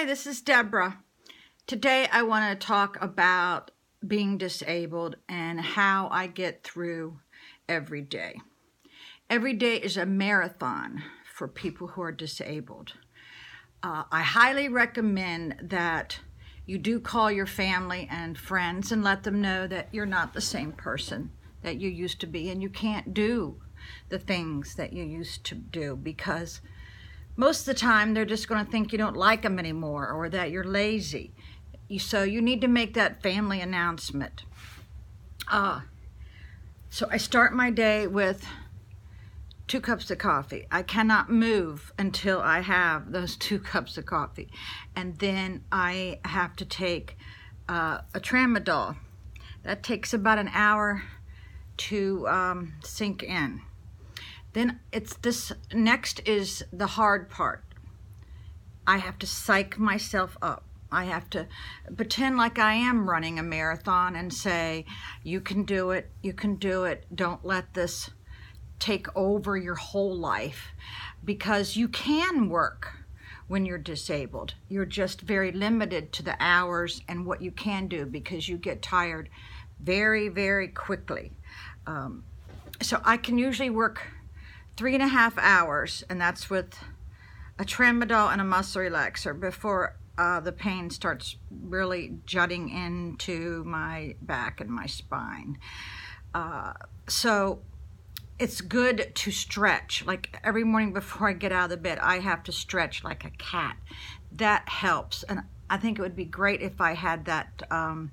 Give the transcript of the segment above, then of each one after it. Hi, this is Deborah. Today I want to talk about being disabled and how I get through every day. Every day is a marathon for people who are disabled. I highly recommend that you do call your family and friends and let them know that you're not the same person that you used to be and you can't do the things that you used to do, because most of the time, they're just going to think you don't like them anymore or that you're lazy. So you need to make that family announcement. So I start my day with 2 cups of coffee. I cannot move until I have those 2 cups of coffee. And then I have to take a Tramadol. That takes about an hour to sink in. Then next is the hard part. I have to psych myself up. I have to pretend like I am running a marathon and say, you can do it, you can do it. Don't let this take over your whole life, because you can work when you're disabled. You're just very limited to the hours and what you can do, because you get tired very, very quickly. So I can usually work 3.5 hours, and that's with a Tramadol and a muscle relaxer before the pain starts really jutting into my back and my spine. So it's good to stretch. Like every morning before I get out of the bed, I have to stretch like a cat. That helps, and I think it would be great if I had that, I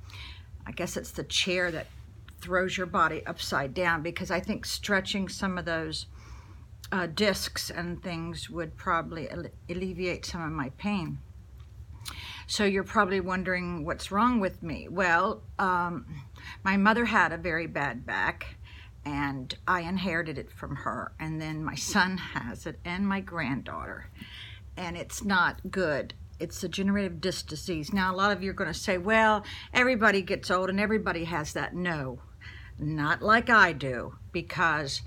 guess it's the chair that throws your body upside down, because I think stretching some of those discs and things would probably alleviate some of my pain. So you're probably wondering what's wrong with me. Well, my mother had a very bad back, and I inherited it from her, and then my son has it and my granddaughter, and it's not good. It's a degenerative disc disease. Now a lot of you are going to say, well, everybody gets old and everybody has that. No, not like I do, because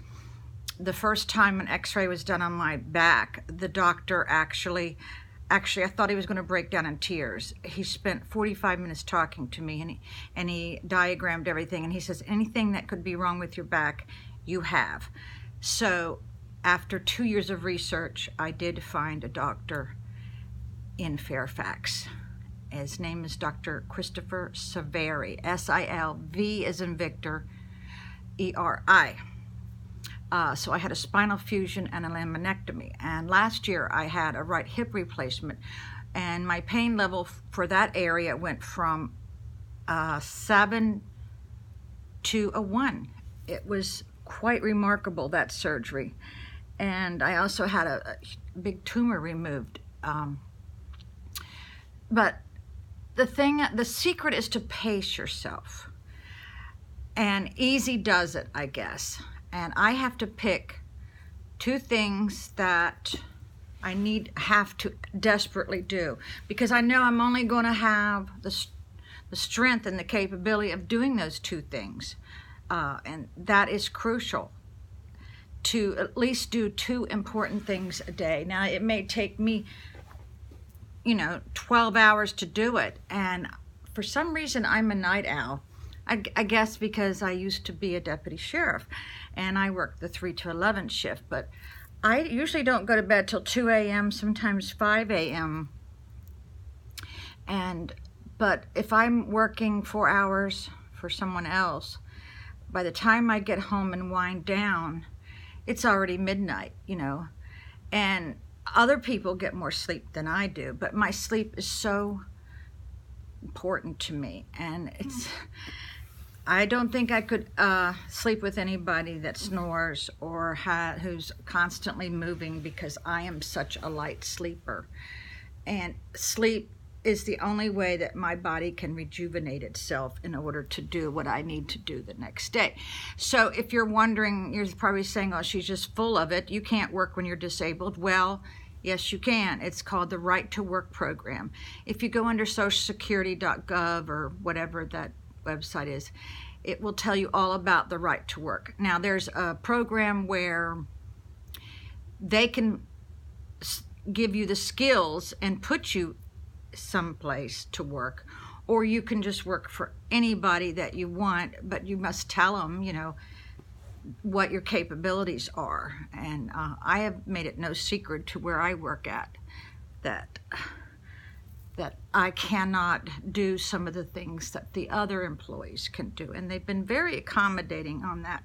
the first time an x-ray was done on my back, the doctor actually I thought he was going to break down in tears. He spent 45 minutes talking to me, and he diagrammed everything, and he says, anything that could be wrong with your back, you have. So after 2 years of research, I did find a doctor in Fairfax. His name is Dr. Christopher Saveri, S-I-L-V as in Victor, E-R-I. So I had a spinal fusion and a laminectomy, and last year I had a right hip replacement, and my pain level for that area went from 7 to a 1. It was quite remarkable, that surgery. And I also had a big tumor removed. But the secret is to pace yourself, and easy does it, I guess. And I have to pick 2 things that I have to desperately do, because I know I'm only going to have the strength and the capability of doing those 2 things. And that is crucial, to at least do 2 important things a day. Now, it may take me, 12 hours to do it. And for some reason, I'm a night owl. I guess because I used to be a deputy sheriff, and I worked the 3 to 11 shift, but I usually don't go to bed till 2 a.m., sometimes 5 a.m. But if I'm working 4 hours for someone else, by the time I get home and wind down, it's already midnight, and other people get more sleep than I do, but my sleep is so important to me, and I don't think I could sleep with anybody that snores or who's constantly moving, because I am such a light sleeper. And sleep is the only way that my body can rejuvenate itself in order to do what I need to do the next day. So if you're wondering, you're probably saying, oh, she's just full of it. You can't work when you're disabled. Well, yes, you can. It's called the Right to Work Program. If you go under socialsecurity.gov or whatever that website is, it will tell you all about the right to work. Now, there's a program where they can give you the skills and put you someplace to work, or you can just work for anybody that you want, but you must tell them, you know, what your capabilities are. And I have made it no secret to where I work at that I cannot do some of the things that the other employees can do. And they've been very accommodating on that.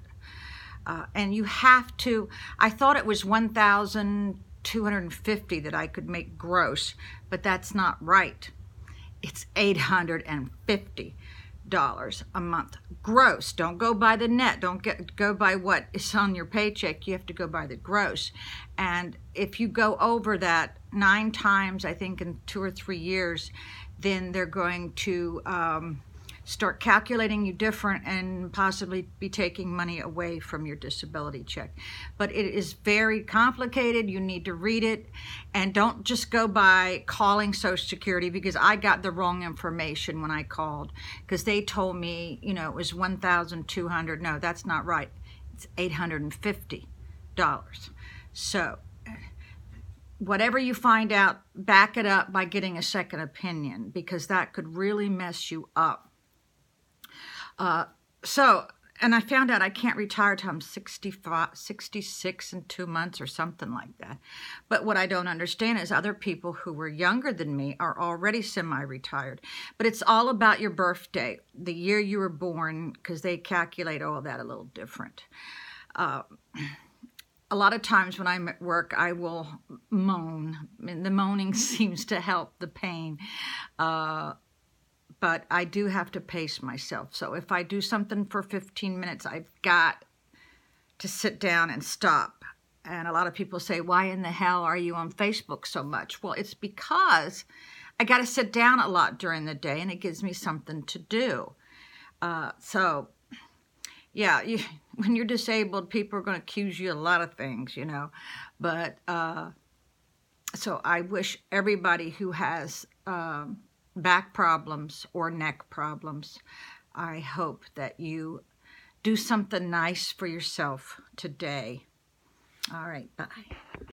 And you have to, I thought it was $1,250 that I could make gross, but that's not right. It's $850 a month gross. Don't go by the net. Don't go by what is on your paycheck. You have to go by the gross. And if you go over that 9 times, I think in 2 or 3 years, then they're going to start calculating you different and possibly be taking money away from your disability check. But it is very complicated. You need to read it, and don't just go by calling Social Security, because I got the wrong information when I called, because they told me, you know, it was $1,200. No, that's not right. It's $850. So whatever you find out, back it up by getting a second opinion, because that could really mess you up. And I found out I can't retire till I'm 66 in 2 months or something like that. But what I don't understand is other people who were younger than me are already semi-retired. But it's all about your birthday, the year you were born, because they calculate all that a little different. A lot of times when I'm at work, I will moan, and the moaning seems to help the pain. But I do have to pace myself. So if I do something for 15 minutes, I've got to sit down and stop. And a lot of people say, why in the hell are you on Facebook so much? Well, it's because I got to sit down a lot during the day, and it gives me something to do. When you're disabled, people are going to accuse you a lot of things, you know. But so I wish everybody who has back problems or neck problems, I hope that you do something nice for yourself today. All right, bye.